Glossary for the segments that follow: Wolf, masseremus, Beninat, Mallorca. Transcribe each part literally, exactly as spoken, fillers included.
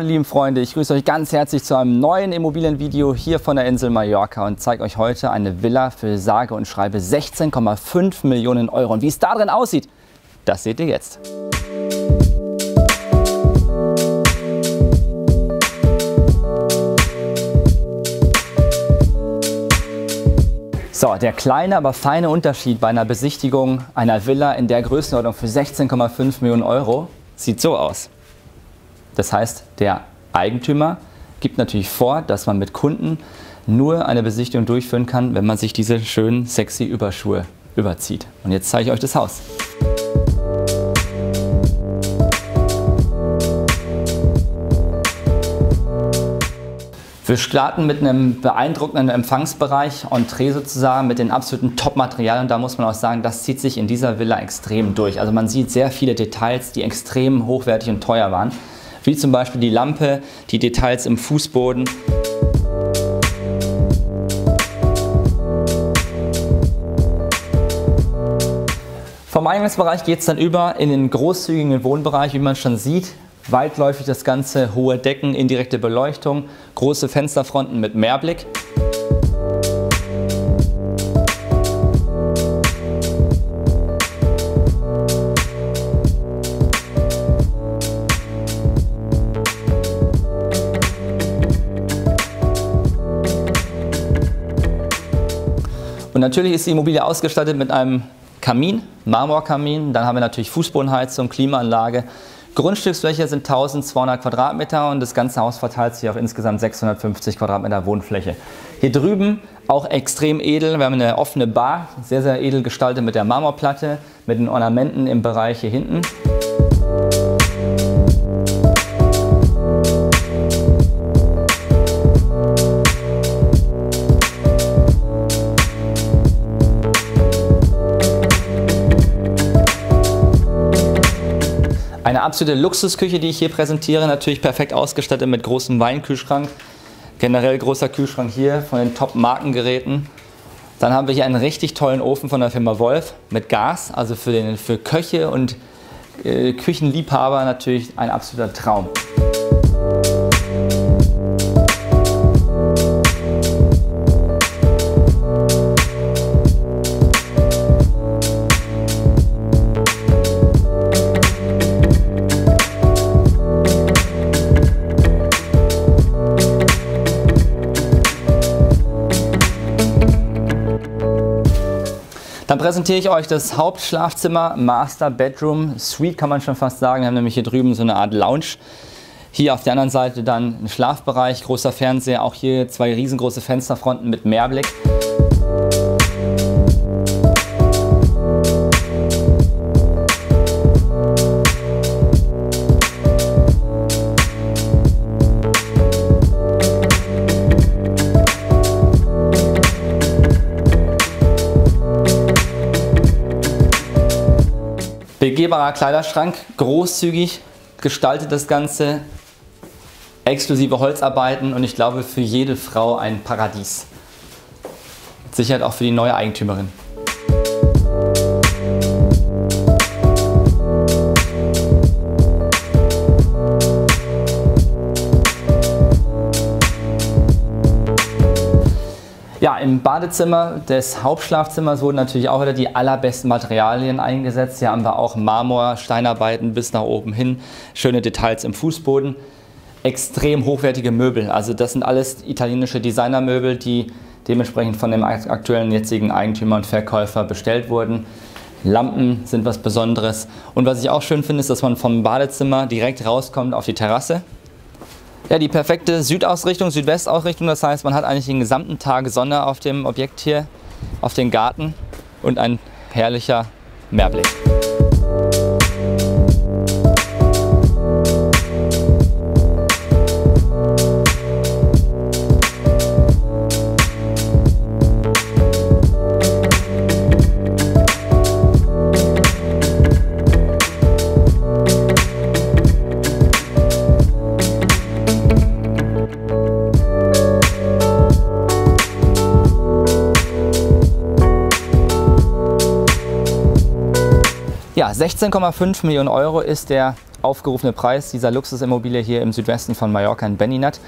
Meine lieben Freunde, ich grüße euch ganz herzlich zu einem neuen Immobilienvideo hier von der Insel Mallorca und zeige euch heute eine Villa für sage und schreibe sechzehn Komma fünf Millionen Euro. Und wie es da drin aussieht, das seht ihr jetzt. So, der kleine, aber feine Unterschied bei einer Besichtigung einer Villa in der Größenordnung für sechzehn Komma fünf Millionen Euro sieht so aus. Das heißt, der Eigentümer gibt natürlich vor, dass man mit Kunden nur eine Besichtigung durchführen kann, wenn man sich diese schönen, sexy Überschuhe überzieht. Und jetzt zeige ich euch das Haus. Wir starten mit einem beeindruckenden Empfangsbereich, Entree sozusagen, mit dem absoluten Top-Material, und da muss man auch sagen, das zieht sich in dieser Villa extrem durch. Also man sieht sehr viele Details, die extrem hochwertig und teuer waren. Wie zum Beispiel die Lampe, die Details im Fußboden. Vom Eingangsbereich geht es dann über in den großzügigen Wohnbereich, wie man schon sieht. Weitläufig das Ganze, hohe Decken, indirekte Beleuchtung, große Fensterfronten mit Meerblick. Und natürlich ist die Immobilie ausgestattet mit einem Kamin, Marmorkamin. Dann haben wir natürlich Fußbodenheizung, Klimaanlage. Grundstücksfläche sind tausendzweihundert Quadratmeter und das ganze Haus verteilt sich auf insgesamt sechshundertfünfzig Quadratmeter Wohnfläche. Hier drüben auch extrem edel. Wir haben eine offene Bar, sehr, sehr edel gestaltet mit der Marmorplatte, mit den Ornamenten im Bereich hier hinten. Eine absolute Luxusküche, die ich hier präsentiere, natürlich perfekt ausgestattet mit großem Weinkühlschrank. Generell großer Kühlschrank hier von den Top-Markengeräten. Dann haben wir hier einen richtig tollen Ofen von der Firma Wolf mit Gas, also für, den, für Köche und äh, Küchenliebhaber natürlich ein absoluter Traum. Dann präsentiere ich euch das Hauptschlafzimmer, Master Bedroom, Suite kann man schon fast sagen. Wir haben nämlich hier drüben so eine Art Lounge. Hier auf der anderen Seite dann ein Schlafbereich, großer Fernseher, auch hier zwei riesengroße Fensterfronten mit Meerblick. Begehbarer Kleiderschrank, großzügig gestaltet das Ganze, exklusive Holzarbeiten und ich glaube für jede Frau ein Paradies. Mit Sicherheit auch für die neue Eigentümerin. Ja, im Badezimmer des Hauptschlafzimmers wurden natürlich auch wieder die allerbesten Materialien eingesetzt. Hier haben wir auch Marmor, Steinarbeiten bis nach oben hin, schöne Details im Fußboden, extrem hochwertige Möbel. Also das sind alles italienische Designermöbel, die dementsprechend von dem aktuellen jetzigen Eigentümer und Verkäufer bestellt wurden. Lampen sind was Besonderes. Und was ich auch schön finde, ist, dass man vom Badezimmer direkt rauskommt auf die Terrasse. Ja, die perfekte Südausrichtung, Südwestausrichtung, das heißt, man hat eigentlich den gesamten Tag Sonne auf dem Objekt hier, auf den Garten und ein herrlicher Meerblick. Ja, sechzehn Komma fünf Millionen Euro ist der aufgerufene Preis dieser Luxusimmobilie hier im Südwesten von Mallorca in Beninat.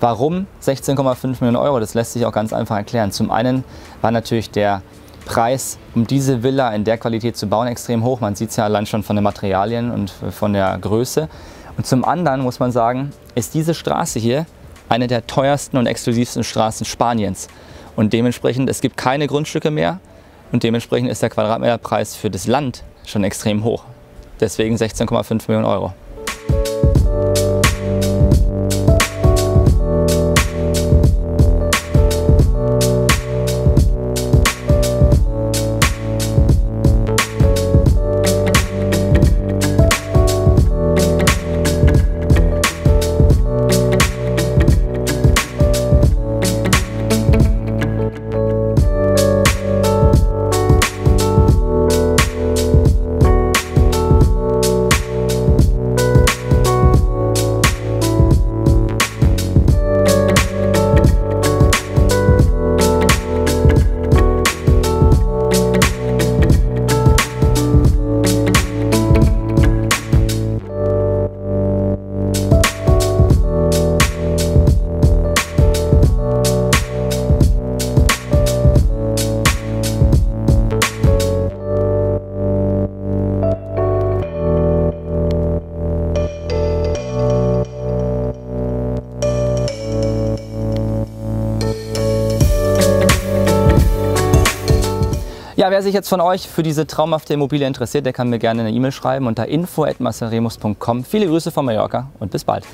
Warum sechzehn Komma fünf Millionen Euro? Das lässt sich auch ganz einfach erklären. Zum einen war natürlich der Preis, um diese Villa in der Qualität zu bauen, extrem hoch. Man sieht es ja allein schon von den Materialien und von der Größe. Und zum anderen muss man sagen, ist diese Straße hier eine der teuersten und exklusivsten Straßen Spaniens. Und dementsprechend, es gibt keine Grundstücke mehr und dementsprechend ist der Quadratmeterpreis für das Land schon extrem hoch. Deswegen sechzehn Komma fünf Millionen Euro. Ja, wer sich jetzt von euch für diese traumhafte Immobilie interessiert, der kann mir gerne eine E-Mail schreiben unter info at masseremus punkt com. Viele Grüße von Mallorca und bis bald.